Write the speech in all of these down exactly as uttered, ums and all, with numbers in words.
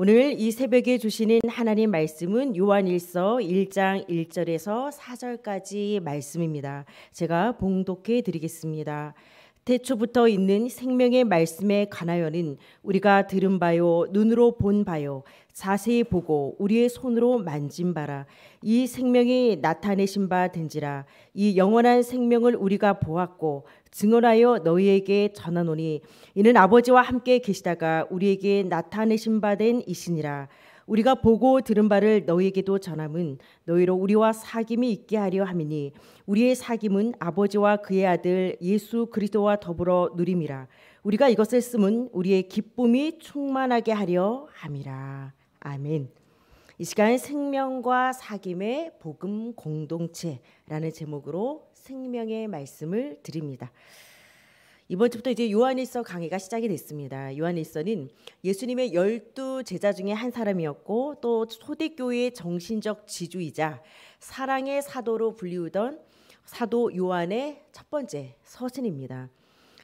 오늘 이 새벽에 주시는 하나님 말씀은 요한일서 일 장 일 절에서 사 절까지 말씀입니다. 제가 봉독해 드리겠습니다. 태초부터 있는 생명의 말씀에 관하여는 우리가 들은 바요 눈으로 본 바요 자세히 보고 우리의 손으로 만진 바라. 이 생명이 나타내신 바 된지라. 이 영원한 생명을 우리가 보았고 증언하여 너희에게 전하노니 이는 아버지와 함께 계시다가 우리에게 나타내신 바 된 이시니라. 우리가 보고 들은 바를 너희에게도 전함은 너희로 우리와 사귐이 있게 하려 함이니 우리의 사귐은 아버지와 그의 아들 예수 그리스도와 더불어 누림이라. 우리가 이것을 쓰면 우리의 기쁨이 충만하게 하려 함이라. 아멘. 이 시간 생명과 사귐의 복음 공동체라는 제목으로 생명의 말씀을 드립니다. 이번 주부터 이제 요한일서 강의가 시작이 됐습니다. 요한일서는 예수님의 열두 제자 중에 한 사람이었고 또 초대교회의 정신적 지주이자 사랑의 사도로 불리우던 사도 요한의 첫 번째 서신입니다.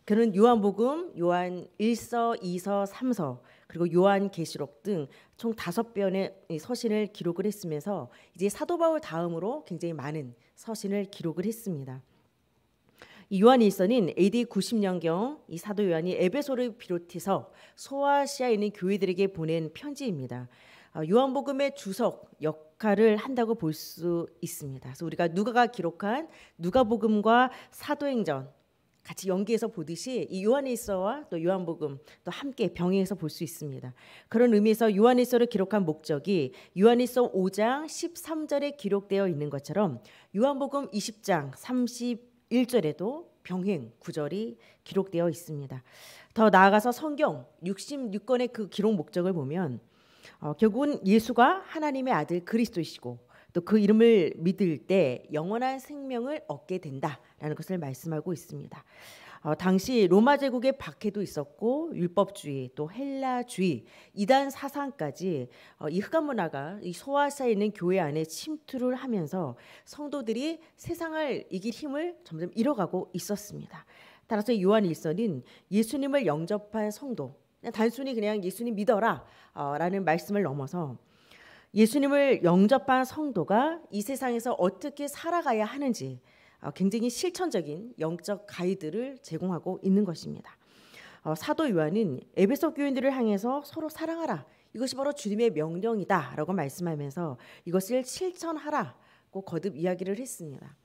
그는 요한복음, 요한일서, 이서, 삼서 그리고 요한계시록 등 총 다섯 편의 서신을 기록을 했으면서 이제 사도 바울 다음으로 굉장히 많은 서신을 기록을 했습니다. 이 요한일서는 에이디 구십 년경 이 사도 요한이 에베소를 비롯해서 소아시아에 있는 교회들에게 보낸 편지입니다. 요한복음의 주석 역할을 한다고 볼 수 있습니다. 그래서 우리가 누가가 기록한 누가복음과 사도행전 같이 연계해서 보듯이 이 요한일서와 또 요한복음 또 함께 병행해서 볼 수 있습니다. 그런 의미에서 요한일서를 기록한 목적이 요한일서 오 장 십삼 절에 기록되어 있는 것처럼 요한복음 이십 장 삼십일 절에도 병행 구절이 기록되어 있습니다. 더 나아가서 성경 육십육 권의 그 기록 목적을 보면 어, 결국은 예수가 하나님의 아들 그리스도이시고 또 그 이름을 믿을 때 영원한 생명을 얻게 된다라는 것을 말씀하고 있습니다. 어, 당시 로마 제국의 박해도 있었고 율법주의 또 헬라주의 이단 사상까지 어, 이 흑암 문화가 이 소아시아에 있는 교회 안에 침투를 하면서 성도들이 세상을 이길 힘을 점점 잃어가고 있었습니다. 따라서 요한일서는 예수님을 영접한 성도 그냥 단순히 그냥 예수님 믿어라 어, 라는 말씀을 넘어서 예수님을 영접한 성도가 이 세상에서 어떻게 살아가야 하는지 굉장히 실천적인 영적 가이드를 제공하고 있는 것입니다. 어, 사도 요한은 에베소 교인들을 향해서 서로 사랑하라. 이것이 바로 주님의 명령이다 라고 말씀하면서 이것을 실천하라고 거듭 이야기를 했습니다.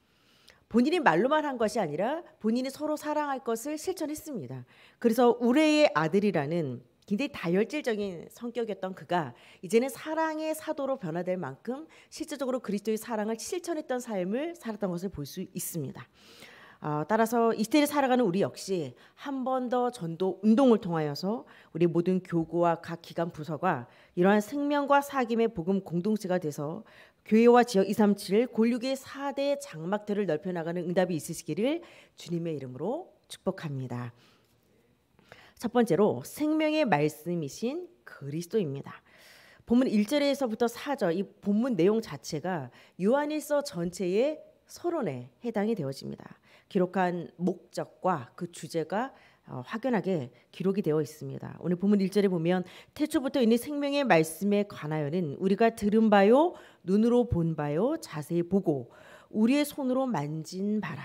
본인이 말로만 한 것이 아니라 본인이 서로 사랑할 것을 실천했습니다. 그래서 우레의 아들이라는 굉장히 다혈질적인 성격이었던 그가 이제는 사랑의 사도로 변화될 만큼 실제적으로 그리스도의 사랑을 실천했던 삶을 살았던 것을 볼 수 있습니다. 어, 따라서 이태리 살아가는 우리 역시 한 번 더 전도 운동을 통하여서 우리 모든 교구와 각 기관 부서가 이러한 생명과 사귐의 복음 공동체가 돼서 교회와 지역 이삼칠 골육의 사 대 장막들을 넓혀나가는 응답이 있으시기를 주님의 이름으로 축복합니다. 첫 번째로 생명의 말씀이신 그리스도입니다. 본문 일 절에서부터 사 절 이 본문 내용 자체가 요한일서 전체의 서론에 해당이 되어집니다. 기록한 목적과 그 주제가 어, 확연하게 기록이 되어 있습니다. 오늘 본문 일 절에 보면 태초부터 있는 생명의 말씀에 관하여는 우리가 들은 바요 눈으로 본 바요 자세히 보고 우리의 손으로 만진 바라.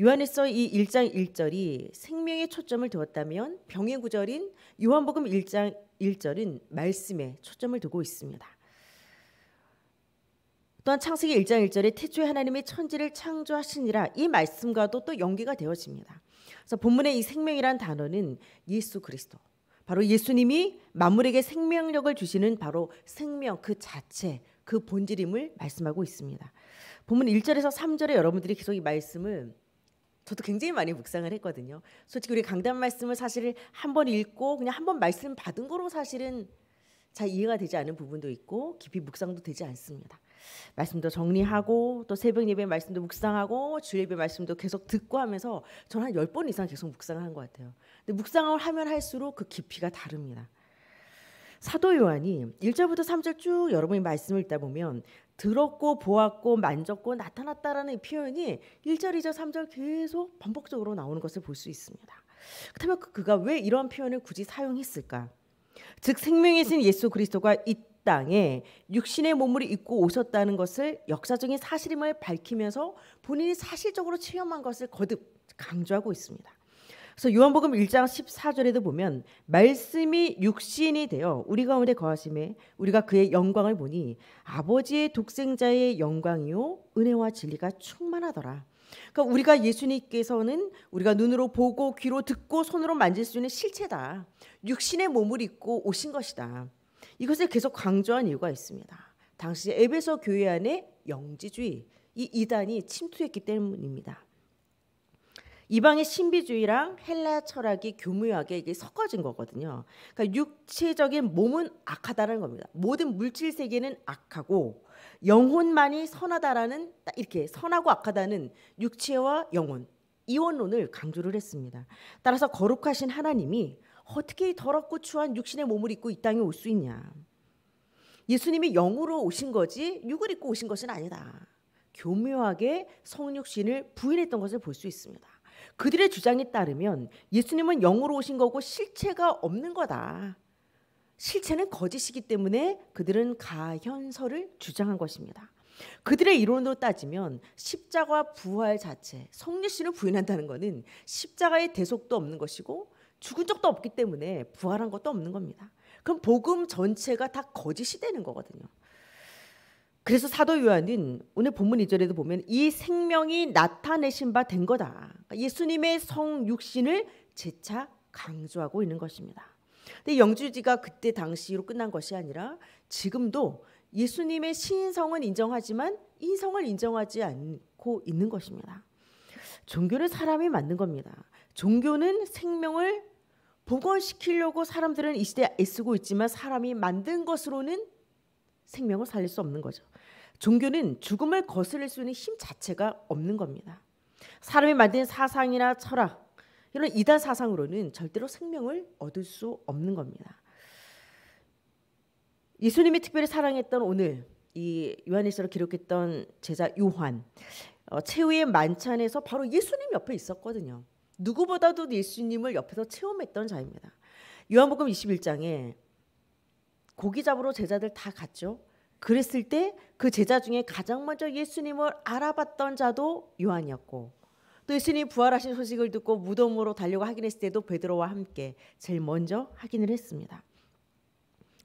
요한일서 이 일 장 일 절이 생명에 초점을 두었다면 병행 구절인 요한복음 일 장 일 절은 말씀에 초점을 두고 있습니다. 또한 창세기 일 장 일 절에 태초에 하나님의 천지를 창조하시니라 이 말씀과도 또 연계가 되어집니다. 그래서 본문의 이 생명이란 단어는 예수 그리스도 바로 예수님이 만물에게 생명력을 주시는 바로 생명 그 자체 그 본질임을 말씀하고 있습니다. 본문 일 절에서 삼 절에 여러분들이 계속 이 말씀을 저도 굉장히 많이 묵상을 했거든요. 솔직히 우리 강단 말씀을 사실 한 번 읽고 그냥 한 번 말씀 받은 거로 사실은 잘 이해가 되지 않은 부분도 있고 깊이 묵상도 되지 않습니다. 말씀도 정리하고 또 새벽 예배 말씀도 묵상하고 주일 예배 말씀도 계속 듣고 하면서 저는 한 열 번 이상 계속 묵상을 한 것 같아요. 근데 묵상을 하면 할수록 그 깊이가 다릅니다. 사도 요한이 일 절부터 삼 절 쭉 여러분이 말씀을 읽다 보면 들었고 보았고 만졌고 나타났다라는 표현이 일 절, 이 절, 삼 절 계속 반복적으로 나오는 것을 볼 수 있습니다. 그렇다면 그가 왜 이런 표현을 굳이 사용했을까? 즉 생명의 신 예수 그리스도가 이 땅에 육신의 몸을 입고 오셨다는 것을 역사적인 사실임을 밝히면서 본인이 사실적으로 체험한 것을 거듭 강조하고 있습니다. 그래서 요한복음 일 장 십사 절에도 보면 말씀이 육신이 되어 우리 가운데 거하심에 우리가 그의 영광을 보니 아버지의 독생자의 영광이요 은혜와 진리가 충만하더라. 그러니까 우리가 예수님께서는 우리가 눈으로 보고 귀로 듣고 손으로 만질 수 있는 실체다. 육신의 몸을 입고 오신 것이다. 이것을 계속 강조한 이유가 있습니다. 당시 에베소 교회 안에 영지주의, 이 이단이 침투했기 때문입니다. 이방의 신비주의랑 헬라 철학이 교묘하게 이게 섞어진 거거든요. 그러니까 육체적인 몸은 악하다는 겁니다. 모든 물질 세계는 악하고 영혼만이 선하다라는, 이렇게 선하고 악하다는 육체와 영혼 이원론을 강조를 했습니다. 따라서 거룩하신 하나님이 어떻게 더럽고 추한 육신의 몸을 입고 이 땅에 올 수 있냐. 예수님이 영으로 오신 거지 육을 입고 오신 것은 아니다. 교묘하게 성육신을 부인했던 것을 볼 수 있습니다. 그들의 주장에 따르면 예수님은 영으로 오신 거고 실체가 없는 거다. 실체는 거짓이기 때문에 그들은 가현설을 주장한 것입니다. 그들의 이론으로 따지면 십자가 부활 자체, 성육신을 부인한다는 것은 십자가의 대속도 없는 것이고 죽은 적도 없기 때문에 부활한 것도 없는 겁니다. 그럼 복음 전체가 다 거짓이 되는 거거든요. 그래서 사도 요한은 오늘 본문 이 절에도 보면 이 생명이 나타내신 바 된 거다. 예수님의 성육신을 재차 강조하고 있는 것입니다. 근데 영주지가 그때 당시로 끝난 것이 아니라 지금도 예수님의 신성은 인정하지만 인성을 인정하지 않고 있는 것입니다. 종교는 사람이 만든 겁니다. 종교는 생명을 복원시키려고 사람들은 이 시대에 애쓰고 있지만 사람이 만든 것으로는 생명을 살릴 수 없는 거죠. 종교는 죽음을 거스를 수 있는 힘 자체가 없는 겁니다. 사람이 만든 사상이나 철학, 이런 이단 사상으로는 절대로 생명을 얻을 수 없는 겁니다. 예수님이 특별히 사랑했던 오늘 이 요한일서를 기록했던 제자 요한, 어, 최후의 만찬에서 바로 예수님 옆에 있었거든요. 누구보다도 예수님을 옆에서 체험했던 자입니다. 요한복음 이십일 장에 고기 잡으러 제자들 다 갔죠. 그랬을 때 그 제자 중에 가장 먼저 예수님을 알아봤던 자도 요한이었고, 또 예수님 부활하신 소식을 듣고 무덤으로 달려가 확인했을 때도 베드로와 함께 제일 먼저 확인을 했습니다.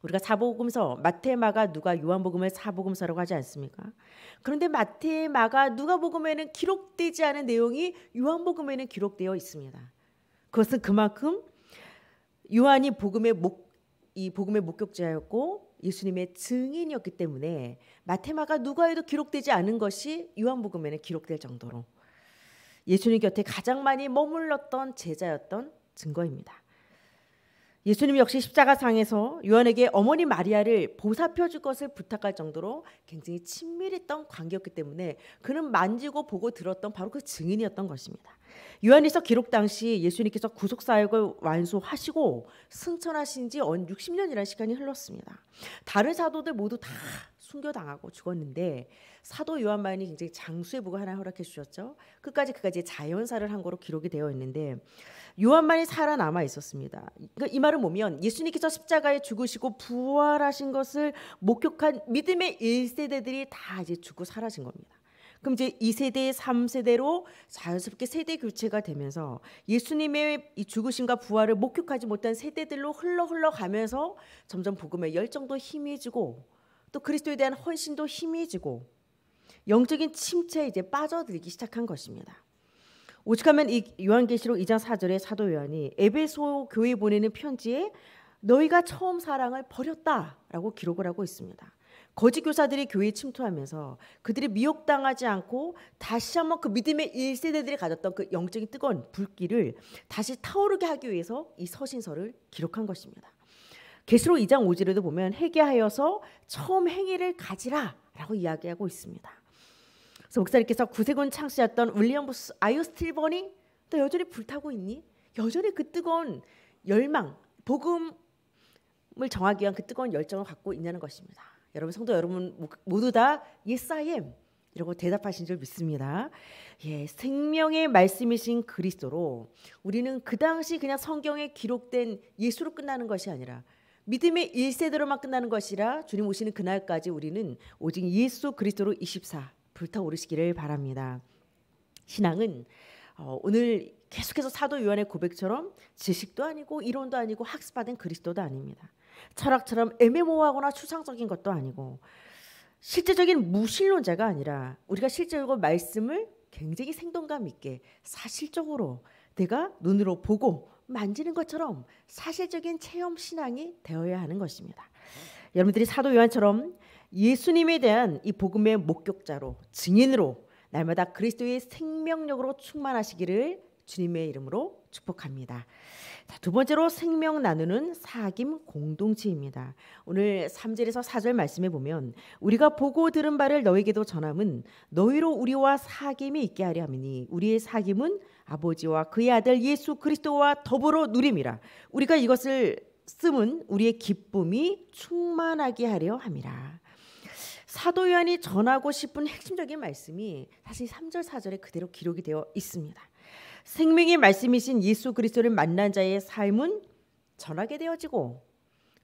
우리가 사복음서, 마태, 마가, 누가, 요한복음을 사복음서라고 하지 않습니까? 그런데 마태, 마가, 누가복음에는 기록되지 않은 내용이 요한복음에는 기록되어 있습니다. 그것은 그만큼 요한이 복음의 목 이 복음의 목격자였고 예수님의 증인이었기 때문에 마테마가 누가에도 기록되지 않은 것이 요한복음에는 기록될 정도로 예수님 곁에 가장 많이 머물렀던 제자였던 증거입니다. 예수님 역시 십자가상에서 요한에게 어머니 마리아를 보살펴 줄 것을 부탁할 정도로 굉장히 친밀했던 관계였기 때문에 그는 만지고 보고 들었던 바로 그 증인이었던 것입니다. 요한일서 기록 당시 예수님께서 구속사역을 완수하시고 승천하신 지 육십 년이라는 시간이 흘렀습니다. 다른 사도들 모두 다 순교당하고 죽었는데 사도 요한만이 굉장히 장수의 복을 하나 허락해 주셨죠. 끝까지 그가 이제 자연사를 한 거로 기록이 되어 있는데 요한만이 살아남아 있었습니다. 그러니까 이 말은 뭐면 예수님께서 십자가에 죽으시고 부활하신 것을 목격한 믿음의 일 세대들이 다 이제 죽고 사라진 겁니다. 그럼 이제 이 세대, 삼 세대로 자연스럽게 세대 교체가 되면서 예수님의 이 죽으심과 부활을 목격하지 못한 세대들로 흘러 흘러가면서 점점 복음의 열정도 희미해지고 또 그리스도에 대한 헌신도 희미해지고 영적인 침체에 이제 빠져들기 시작한 것입니다. 오죽하면 이 요한계시록 이 장 사 절에 사도 요한이 에베소 교회에 보내는 편지에 너희가 처음 사랑을 버렸다라고 기록을 하고 있습니다. 거짓 교사들이 교회에 침투하면서 그들이 미혹당하지 않고 다시 한번 그 믿음의 일 세대들이 가졌던 그 영적인 뜨거운 불길을 다시 타오르게 하기 위해서 이 서신서를 기록한 것입니다. 계시록 이 장 오 절에도 보면 회개하여서 처음 행위를 가지라 라고 이야기하고 있습니다. 그래서 목사님께서 구세군 창시였던 윌리엄 부스, Are you still burning? 너 여전히 불타고 있니? 여전히 그 뜨거운 열망, 복음을 정하기 위한 그 뜨거운 열정을 갖고 있냐는 것입니다. 여러분, 성도 여러분 모두 다 Yes, I am 이라고 대답하신 줄 믿습니다. 예, 생명의 말씀이신 그리스도로 우리는 그 당시 그냥 성경에 기록된 예수로 끝나는 것이 아니라 믿음의 일 세대로만 끝나는 것이라 주님 오시는 그날까지 우리는 오직 예수 그리스도로 이십사 불타오르시기를 바랍니다. 신앙은 어, 오늘 계속해서 사도 요한의 고백처럼 지식도 아니고 이론도 아니고 학습받은 그리스도도 아닙니다. 철학처럼 애매모호하거나 추상적인 것도 아니고 실제적인 무신론자가 아니라 우리가 실제적으로 말씀을 굉장히 생동감 있게 사실적으로 내가 눈으로 보고 만지는 것처럼 사실적인 체험 신앙이 되어야 하는 것입니다. 여러분들이 사도 요한처럼 예수님에 대한 이 복음의 목격자로, 증인으로 날마다 그리스도의 생명력으로 충만하시기를 주님의 이름으로 축복합니다. 자, 두 번째로 생명 나누는 사귐 공동체입니다. 오늘 삼 절에서 사 절 말씀해 보면 우리가 보고 들은 바를 너에게도 전함은 너희로 우리와 사귐이 있게 하려 함이니 우리의 사귐은 아버지와 그의 아들 예수 그리스도와 더불어 누림이라. 우리가 이것을 쓰면 우리의 기쁨이 충만하게 하려 함이라. 사도 요한이 전하고 싶은 핵심적인 말씀이 사실 삼 절 사 절에 그대로 기록이 되어 있습니다. 생명의 말씀이신 예수 그리스도를 만난 자의 삶은 전하게 되어지고,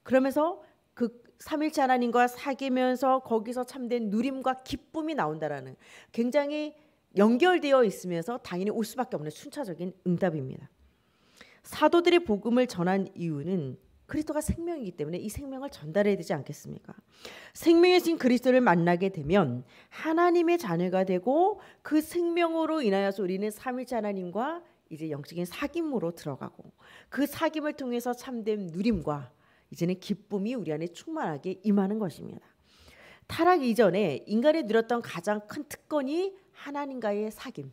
그러면서 그 삼일체 하나님과 사귀면서 거기서 참된 누림과 기쁨이 나온다라는 굉장히 연결되어 있으면서 당연히 올 수밖에 없는 순차적인 응답입니다. 사도들이 복음을 전한 이유는 그리스도가 생명이기 때문에 이 생명을 전달해야 되지 않겠습니까? 생명이신 그리스도를 만나게 되면 하나님의 자녀가 되고 그 생명으로 인하여서 우리는 삼일째 하나님과 이제 영적인 사귐으로 들어가고 그 사귐을 통해서 참된 누림과 이제는 기쁨이 우리 안에 충만하게 임하는 것입니다. 타락 이전에 인간이 누렸던 가장 큰 특권이 하나님과의 사귐,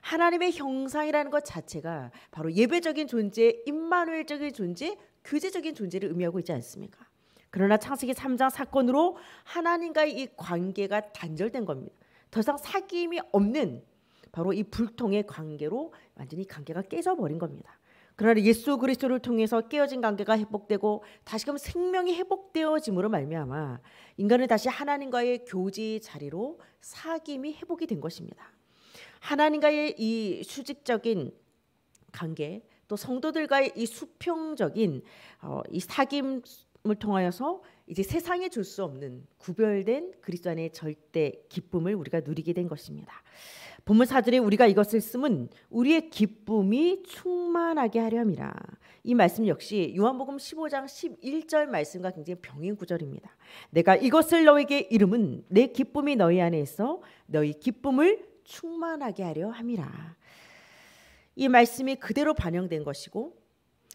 하나님의 형상이라는 것 자체가 바로 예배적인 존재, 임마누엘적인 존재, 교제적인 존재를 의미하고 있지 않습니까? 그러나 창세기 삼 장 사건으로 하나님과의 이 관계가 단절된 겁니다. 더 이상 사귐이 없는 바로 이 불통의 관계로 완전히 관계가 깨져버린 겁니다. 그러나 예수 그리스도를 통해서 깨어진 관계가 회복되고 다시금 생명이 회복되어짐으로 말미암아 인간은 다시 하나님과의 교제의 자리로 사귐이 회복이 된 것입니다. 하나님과의 이 수직적인 관계, 또 성도들과의 이 수평적인 어, 이 사귐을 통하여서 이제 세상에 줄 수 없는 구별된 그리스도 안의 절대 기쁨을 우리가 누리게 된 것입니다. 본문 사 절에 우리가 이것을 쓰면 우리의 기쁨이 충만하게 하려 함이라. 이 말씀 역시 요한복음 십오 장 십일 절 말씀과 굉장히 병행 구절입니다. 내가 이것을 너에게 이름은 내 기쁨이 너희 안에 있어 너희 기쁨을 충만하게 하려 함이라. 이 말씀이 그대로 반영된 것이고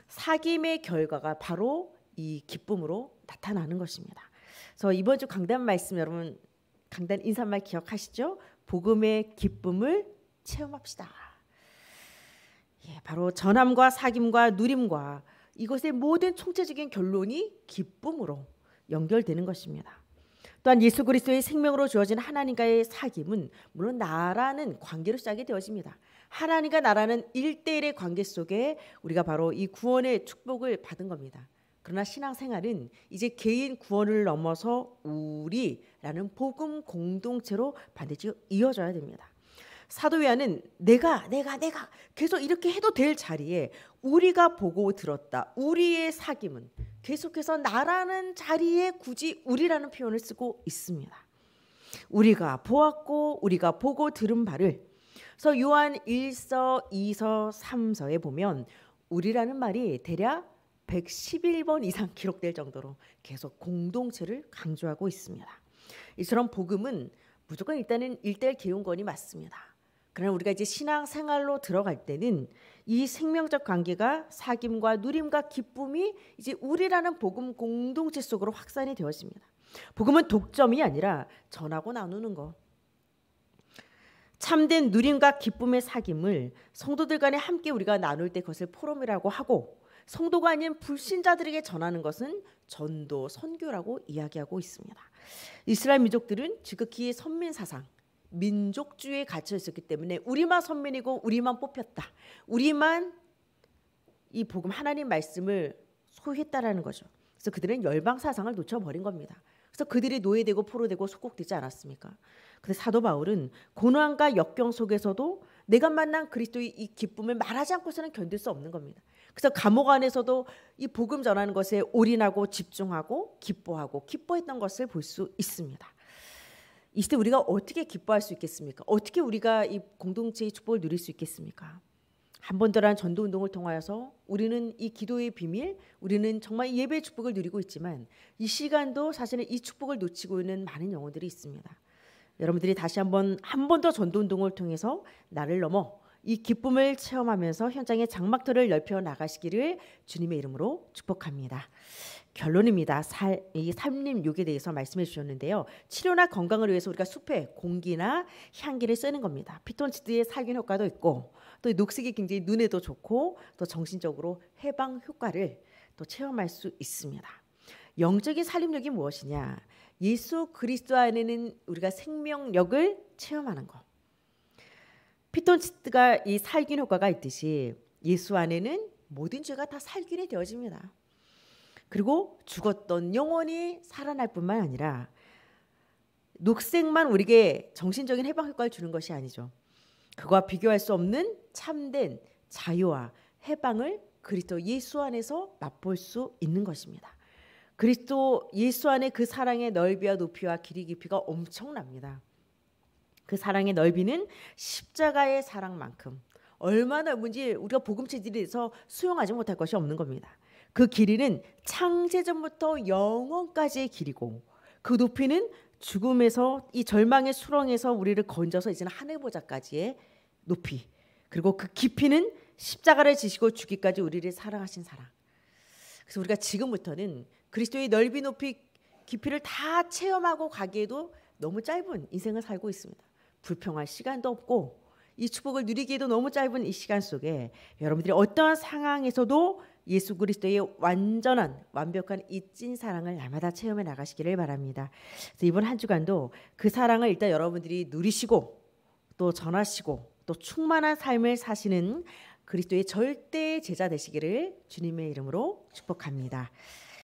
사귐의 결과가 바로 이 기쁨으로 나타나는 것입니다. 그래서 이번 주 강단 말씀, 여러분 강단 인사말 기억하시죠? 복음의 기쁨을 체험합시다. 예, 바로 전함과 사귐과 누림과 이것의 모든 총체적인 결론이 기쁨으로 연결되는 것입니다. 또한 예수 그리스도의 생명으로 주어진 하나님과의 사귐은 물론 나라는 관계로 시작이 되어집니다. 하나님과 나라는 일대일의 관계 속에 우리가 바로 이 구원의 축복을 받은 겁니다. 그러나 신앙생활은 이제 개인 구원을 넘어서 우리라는 복음 공동체로 반드시 이어져야 됩니다. 사도 요한은 내가 내가 내가 계속 이렇게 해도 될 자리에 우리가 보고 들었다, 우리의 사귐은 계속해서 나라는 자리에 굳이 우리라는 표현을 쓰고 있습니다. 우리가 보았고 우리가 보고 들은 바를, 그래서 요한 일 서, 이 서, 삼 서에 보면 우리라는 말이 대략 백십일 번 이상 기록될 정도로 계속 공동체를 강조하고 있습니다. 이처럼 복음은 무조건 일단은 일대일 개용권이 맞습니다. 그러나 우리가 이제 신앙생활로 들어갈 때는 이 생명적 관계가 사귐과 누림과 기쁨이 이제 우리라는 복음 공동체 속으로 확산이 되어집니다. 복음은 독점이 아니라 전하고 나누는 것, 참된 누림과 기쁨의 사귐을 성도들 간에 함께 우리가 나눌 때 그것을 포럼이라고 하고, 성도가 아닌 불신자들에게 전하는 것은 전도, 선교라고 이야기하고 있습니다. 이스라엘 민족들은 지극히 선민사상, 민족주의에 갇혀 있었기 때문에 우리만 선민이고 우리만 뽑혔다, 우리만 이 복음 하나님 말씀을 소유했다라는 거죠. 그래서 그들은 열방사상을 놓쳐버린 겁니다. 그래서 그들이 노예되고 포로되고 속국되지 않았습니까? 근데 사도 바울은 고난과 역경 속에서도 내가 만난 그리스도의 이 기쁨을 말하지 않고서는 견딜 수 없는 겁니다. 그래서 감옥 안에서도 이 복음 전하는 것에 올인하고 집중하고 기뻐하고 기뻐했던 것을 볼 수 있습니다. 이 시대 우리가 어떻게 기뻐할 수 있겠습니까? 어떻게 우리가 이 공동체의 축복을 누릴 수 있겠습니까? 한 번 더란 전도 운동을 통하여서 우리는 이 기도의 비밀, 우리는 정말 예배의 축복을 누리고 있지만 이 시간도 사실은 이 축복을 놓치고 있는 많은 영혼들이 있습니다. 여러분들이 다시 한번 한 번 더 전도 운동을 통해서 나를 넘어 이 기쁨을 체험하면서 현장의 장막터를 넓혀 나가시기를 주님의 이름으로 축복합니다. 결론입니다. 살, 이 삼림 욕에 대해서 말씀해 주셨는데요. 치료나 건강을 위해서 우리가 숲에 공기나 향기를 쓰는 겁니다. 피톤치드의 살균 효과도 있고 또 녹색이 굉장히 눈에도 좋고 또 정신적으로 해방 효과를 또 체험할 수 있습니다. 영적인 살림력이 무엇이냐? 예수 그리스도 안에는 우리가 생명력을 체험하는 것. 피톤치드가 이 살균 효과가 있듯이 예수 안에는 모든 죄가 다 살균이 되어집니다. 그리고 죽었던 영혼이 살아날 뿐만 아니라 녹색만 우리에게 정신적인 해방 효과를 주는 것이 아니죠. 그와 비교할 수 없는 참된 자유와 해방을 그리스도 예수 안에서 맛볼 수 있는 것입니다. 그리스도 예수 안에 그 사랑의 넓이와 높이와 길이 깊이가 엄청납니다. 그 사랑의 넓이는 십자가의 사랑만큼 얼마나 넓은지 우리가 복음 체질에서 수용하지 못할 것이 없는 겁니다. 그 길이는 창세전부터 영원까지의 길이고 그 높이는 죽음에서 이 절망의 수렁에서 우리를 건져서 이제는 하늘보좌까지의 높이, 그리고 그 깊이는 십자가를 지시고 죽기까지 우리를 사랑하신 사랑. 그래서 우리가 지금부터는 그리스도의 넓이 높이 깊이를 다 체험하고 가기에도 너무 짧은 인생을 살고 있습니다. 불평할 시간도 없고 이 축복을 누리기에도 너무 짧은 이 시간 속에 여러분들이 어떠한 상황에서도 예수 그리스도의 완전한 완벽한 이 찐 사랑을 날마다 체험해 나가시기를 바랍니다. 그래서 이번 한 주간도 그 사랑을 일단 여러분들이 누리시고 또 전하시고 또 충만한 삶을 사시는 그리스도의 절대의 제자 되시기를 주님의 이름으로 축복합니다.